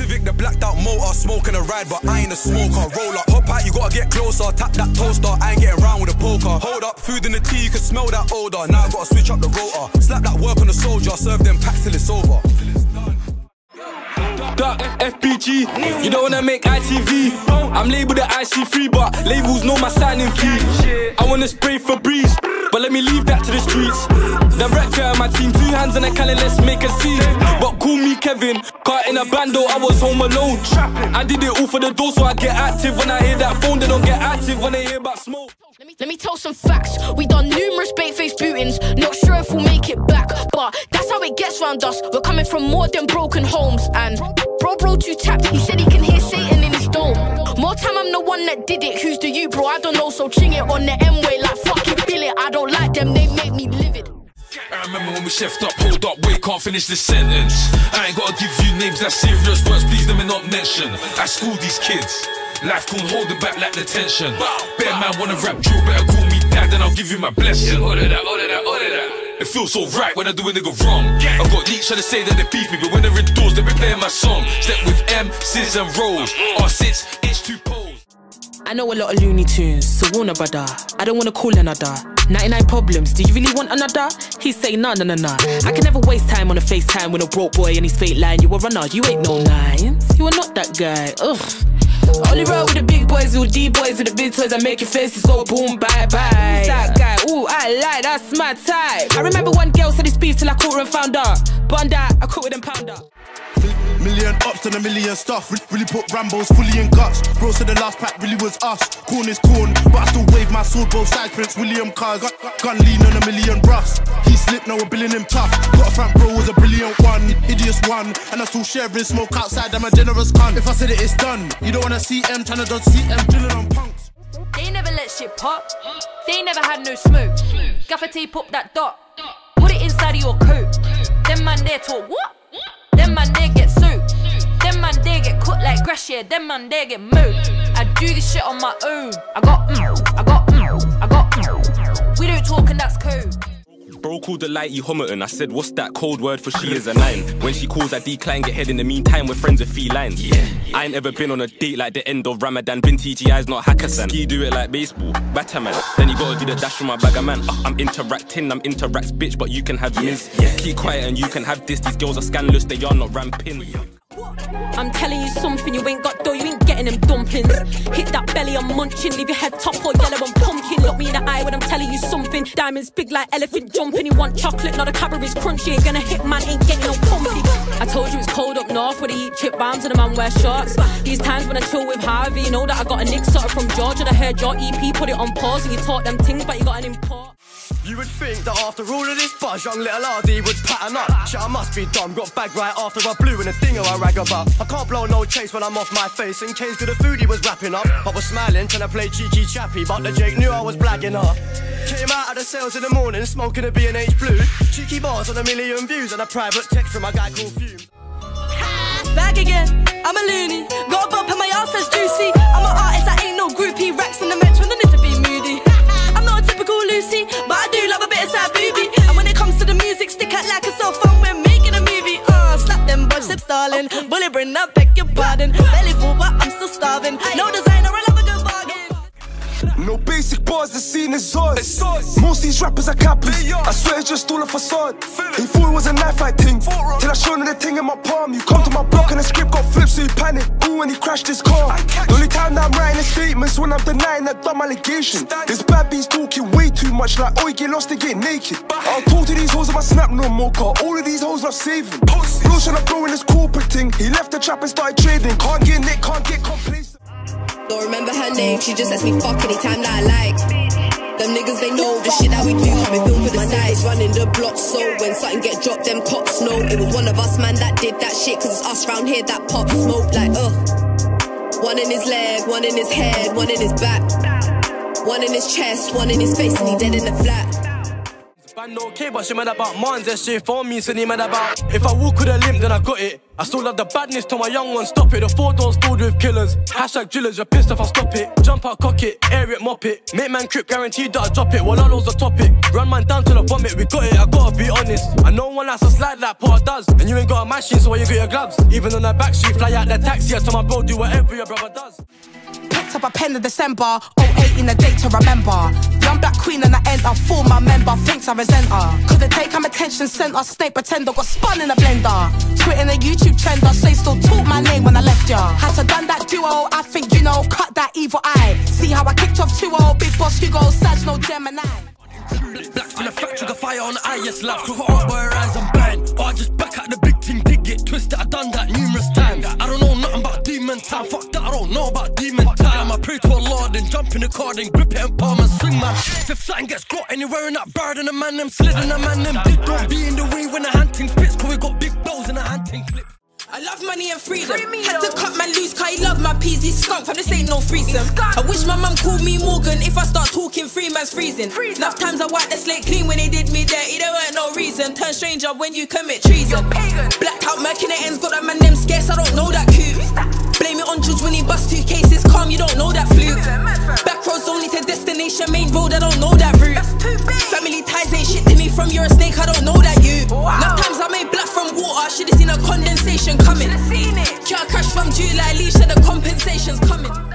Civic, the blacked out motor, smoking a ride, but I ain't a smoker. Roll up, hop out, you gotta get closer. Tap that toaster, I ain't getting round with a poker. Hold up, food in the tea, you can smell that odor. Now I gotta switch up the rotor. Slap that work on the soldier, serve them packs till it's over. FPG, you don't wanna make ITV. I'm labelled at IC3, but labels know my signing fee. I wanna spray Febreze, but let me leave that to the streets. Director and my team, 2 hands on a cannon, let's make a scene. But call me Kevin, caught in a bando, I was home alone. I did it all for the dough, so I get active when I hear that phone. They don't get active when they hear about smoke. Let me tell some facts. We done numerous bait-faced bootings, not sure if we'll make it back, but that's how it gets round us. We're coming from more than broken homes. And bro too tapped, he said he can hear Satan in his dome. More time I'm the one that did it, who's the you bro? I don't know, so ching it on the M-way like fucking billet. I don't like them, they make me livid. I remember when we chefed up, hold up, wait, can't finish this sentence. I ain't gotta give you names, that's serious words, please let me not mention. I school these kids, life couldn't hold it back like the tension. Better man wanna rap drill, better call me dad and I'll give you my blessing. All of that, all of that, all of that. It feels so right when I do a nigga wrong. I got leaks trying to say that they beef me, but when they're indoors, they be playing my song. Step with M, Sis and Rolls, R6, H2 Poles. I know a lot of Looney Tunes, so Warner brother, I don't wanna call another. 99 problems, do you really want another? He say nah, nah, nah, nah. I can never waste time on a FaceTime with a broke boy and his fake line. You a runner, you ain't no nines, you are not that guy, ugh. Only roll with the big boys, all D-boys with the big toys. I make your faces go boom, bye-bye. That guy, ooh, I like, that's my type. I remember one girl said it's beef till I caught her and found her. Bond out, I caught her and pound her. Million ups and a million stuff. Really put Rambo's fully in guts. Bro said the last pack really was us. Corn is corn, but I still wave my sword both sides. Prince William cars, gun lean on a million rust. He slipped, now we're billing him tough. Got a fan, bro was a brilliant one, hideous one. And I still sharing smoke outside, I'm a generous cunt. If I said it, it's done. You don't wanna see M, tryna dodge CM, drilling on punks. They never let shit pop. They never had no smoke. Gaffer tape up that dot. Put it inside of your coat. Them man there talk what? Them man there get soaked. Them man there get cut like grass, yeah. Them man there get mowed. I do this shit on my own. I got We don't talk and that's code. Bro called the lighty Homerton. I said, what's that code word for she is a nine? When she calls, I decline. Get head in the meantime, we're friends with felines. Yeah. I ain't ever been on a date like the end of Ramadan. Been TGI's, not Hakkasan. Ski do it like baseball, Bataman. Then you gotta do the dash from my bag of man. I'm interacting, I'm interacts, bitch, but you can have this. Yeah. Keep quiet and you can have this. These girls are scandalous, they are not ramping. I'm telling you something, you ain't got dough, you ain't getting them dumplings. Hit that belly, I'm munching, leave your head top all yellow and pumpkin. Look me in the eye when I'm telling you something. Diamonds big like elephant jumping, you want chocolate, not a carrot is crunchy. Ain't gonna hit man, ain't getting no pumpy. I told you it's cold up north where they eat chip bombs and the man wear shorts. These times when I chill with Harvey, you know that I got a nick sort of from Georgia. I heard your EP, put it on pause and you taught them things, but you got an import. You would think that after all of this buzz, young little RD would pattern up. Shit, I must be dumb, got bagged right after I blew in a dingo I rag about. I can't blow no chase when I'm off my face, in case the food he was wrapping up. I was smiling, trying to play cheeky chappy, but the Jake knew I was blagging up. Came out of the sales in the morning, smoking a B&H Blue. Cheeky bars on a million views, and a private text from a guy called Fume. Back again, I'm a loony, got a bump in my ass that's juicy. I'm an artist, I ain't no groupie, racks in the metro, I need to be moody. I'm not a typical Lucy, but I do love a bit of side boobie. And when it comes to the music, stick out like it's so fun when making a movie. Slap them bunch lips, darling. Okay. Bully bring up, beg your pardon. Belly full, but I'm still starving. No designer, I love a good bargain. No basic bars, the scene is ours. Most these rappers are cappers. I swear it's just all a facade. He thought it was a knife fight thing, till I showed him the thing in my palm. You come to my block and the script got flipped, so he panicked. Ooh, and he crashed his car. The only time that I'm writing statements when I'm denying that dumb allegation. This bad beat's talking way too much, like, oh, you get lost and get naked. I'll talk to these hoes on my snap no more, cause all of these hoes love saving. Bro trying to throw in this corporate thing, he left the trap and started trading. Can't get nicked, can't get complacent. Don't remember her name, she just lets me fuck anytime that I like. Them niggas, they know the shit that we do, coming film for the sides. Running the block, so when something get dropped, them cops know. It was one of us, man, that did that shit, cause it's us round here that pop smoke like, One in his leg, one in his head, one in his back. One in his chest, one in his face, and he dead in the flat. Bandokay, but she mad about mines, that shit for me, so he mad about. If I walk with a limp, then I got it. I still love the badness till my young ones stop it. The four doors filled with killers. Hashtag drillers, you're pissed if I stop it. Jump out, cock it, air it, mop it. Make man crip, guaranteed that I drop it. Well, I lose the topic. Run man down till I vomit. We got it, I gotta be honest. I know one that's a slide like Porter does. And you ain't got a machine, so why you got your gloves? Even on the back street, fly out the taxi. I tell my bro, do whatever your brother does. Picked up a pen in December, 08 in the date to remember. Young black queen and I enter, for my member, thinks I resent her. Couldn't take I'm attention center, snake pretender, got spun in a blender. Twitter and a YouTube trend, I say still talk my name when I left ya. Had to done that duo, I think you know, cut that evil eye. See how I kicked off 2-0, big boss Hugo, Sag, no Gemini. Blacks from the factory, the fire on the eye, yes, lads, with her up where her eyes and bad. Or I just back at the big thing, dig it, twist it, I done that numerous times. I don't know nothing about demon time, fuck that, I don't know about demon time. I pray to a Lord, then jump in the car, then grip it and palm and swing, man. If something gets caught anywhere in that bird, and a man them slid and a man them did, don't be in the way when the hunting spits, cause we got big balls in the hunting clip. I love money and freedom. Had to cut my loose, cause he love my peas, he's skunk, fam, this ain't no threesome. I wish my mum called me Morgan, if I start talking, free man's freezing. Enough times I wiped the slate clean when they did me dirty, there weren't no reason. Turn stranger when you commit treason. Blacked out, murking the ends, got that man them scarce, I don't know that coup. Blame it on Judge when he bust 2 cases, calm, you don't know that fluke. Back roads only to destination, main road, I don't know that route. Family ties ain't shit to me, from you're a snake, I don't know that you. Enough times I made black from water, I should've seen a condensation coming. Should've seen it. Can't crash from July, leash, and the compensation's coming.